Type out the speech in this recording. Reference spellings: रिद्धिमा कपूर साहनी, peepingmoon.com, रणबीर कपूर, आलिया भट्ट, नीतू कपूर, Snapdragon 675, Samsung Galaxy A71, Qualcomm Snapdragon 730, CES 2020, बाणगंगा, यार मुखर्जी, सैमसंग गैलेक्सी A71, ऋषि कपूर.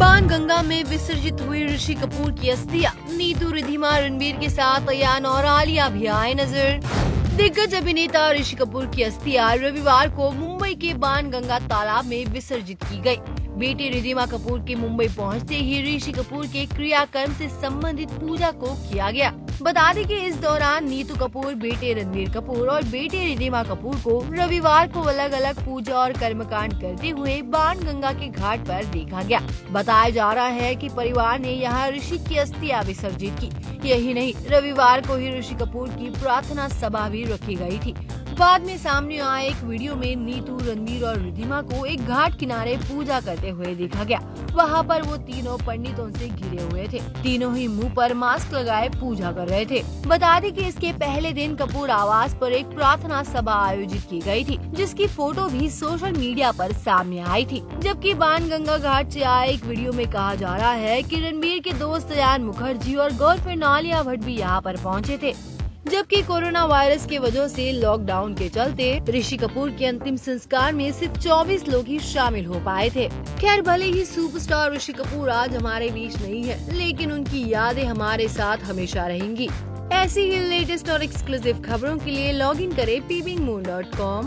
बाणगंगा में विसर्जित हुई ऋषि कपूर की अस्थियां, नीतू, रिद्धिमा, रणबीर के साथ अयान और आलिया भी आए नजर। दिग्गज अभिनेता ऋषि कपूर की अस्थियां रविवार को मुंबई के बाणगंगा तालाब में विसर्जित की गयी। बेटी रिद्धिमा कपूर के मुंबई पहुंचते ही ऋषि कपूर के क्रियाकर्म से संबंधित पूजा को किया गया। बता दें कि इस दौरान नीतू कपूर, बेटे रणबीर कपूर और बेटे रिद्धिमा कपूर को रविवार को अलग अलग पूजा और कर्मकांड करते हुए बाणगंगा के घाट पर देखा गया। बताया जा रहा है कि परिवार ने यहां ऋषि की अस्थियां विसर्जित की। यही नहीं, रविवार को ही ऋषि कपूर की प्रार्थना सभा भी रखी गयी थी। बाद में सामने आए एक वीडियो में नीतू, रणबीर और रिद्धिमा को एक घाट किनारे पूजा करते हुए देखा गया। वहां पर वो तीनों पंडितों से घिरे हुए थे। तीनों ही मुंह पर मास्क लगाए पूजा कर रहे थे। बता दें कि इसके पहले दिन कपूर आवास पर एक प्रार्थना सभा आयोजित की गई थी, जिसकी फोटो भी सोशल मीडिया पर सामने आई थी। जबकि बाणगंगा घाट से आए एक वीडियो में कहा जा रहा है कि रणबीर के दोस्त यार मुखर्जी और गर्लफ्रेंड आलिया भट्ट भी यहाँ पर पहुँचे थे। जबकि कोरोना वायरस के वजह से लॉकडाउन के चलते ऋषि कपूर के अंतिम संस्कार में सिर्फ 24 लोग ही शामिल हो पाए थे। खैर, भले ही सुपरस्टार ऋषि कपूर आज हमारे बीच नहीं है, लेकिन उनकी यादें हमारे साथ हमेशा रहेंगी। ऐसी ही लेटेस्ट और एक्सक्लूसिव खबरों के लिए लॉगिन करें peepingmoon.com।